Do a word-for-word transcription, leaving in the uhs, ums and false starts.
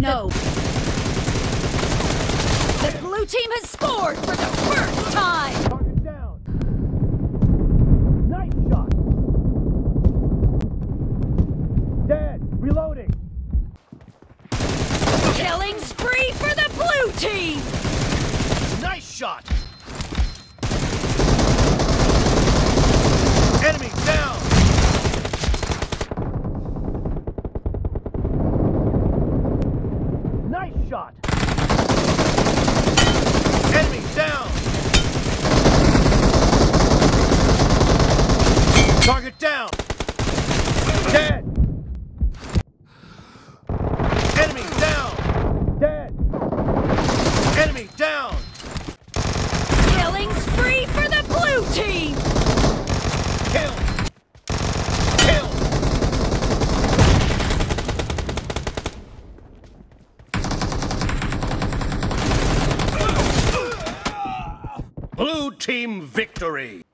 No. The blue team has scored for the first time! Target down! Nice shot! Dead! Reloading! Killing spree for the blue team! Nice shot! Enemy down! Nice shot! Enemy down! Target down! Dead! Enemy down! Dead! Enemy down! Killing spree for the blue team! Kill! Kill! Blue team victory!